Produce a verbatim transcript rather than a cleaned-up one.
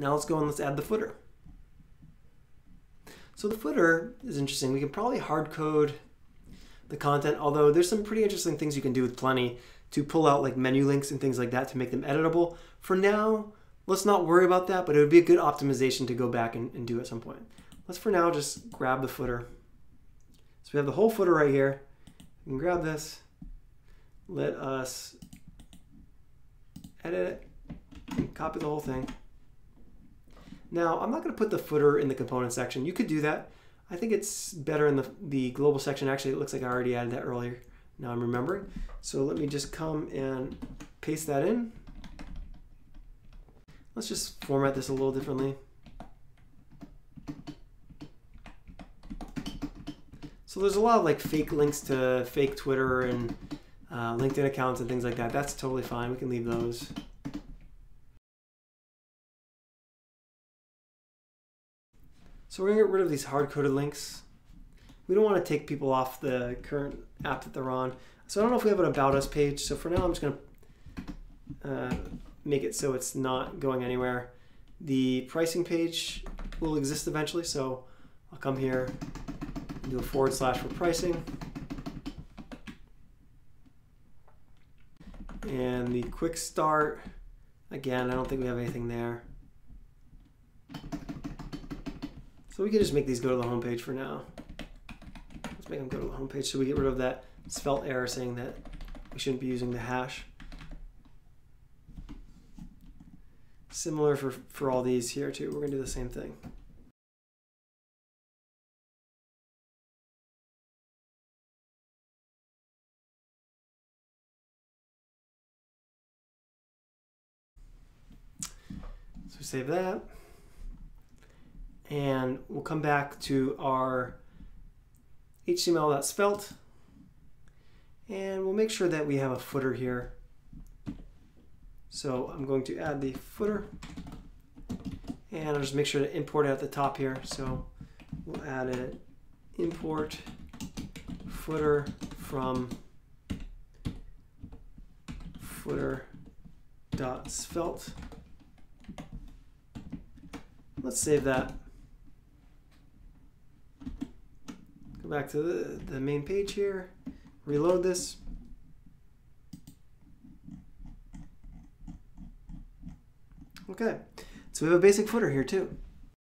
Now let's go and let's add the footer. So the footer is interesting. We can probably hard code the content, although there's some pretty interesting things you can do with Plenti to pull out like menu links and things like that to make them editable. For now, let's not worry about that, but it would be a good optimization to go back and, and do at some point. Let's for now just grab the footer. So we have the whole footer right here. We can grab this. Let us edit it, copy the whole thing. Now, I'm not going to put the footer in the component section. You could do that. I think it's better in the, the global section. Actually, it looks like I already added that earlier. Now I'm remembering. So let me just come and paste that in. Let's just format this a little differently. So there's a lot of like fake links to fake Twitter and uh, LinkedIn accounts and things like that. That's totally fine. We can leave those. So we're going to get rid of these hard-coded links. We don't want to take people off the current app that they're on. So I don't know if we have an About Us page. So for now, I'm just going to uh, make it so it's not going anywhere. The pricing page will exist eventually. So I'll come here and do a forward slash for pricing. And the quick start, again, I don't think we have anything there. So we can just make these go to the home page for now. Let's make them go to the home page so we get rid of that Svelte error saying that we shouldn't be using the hash. Similar for, for all these here too. We're going to do the same thing. So save that. And we'll come back to our H T M L.svelte. And we'll make sure that we have a footer here. So I'm going to add the footer. And I'll just make sure to import it at the top here. So we'll add it import footer from footer.svelte. Let's save that. Back to the, the main page here, reload this. Okay, so we have a basic footer here too.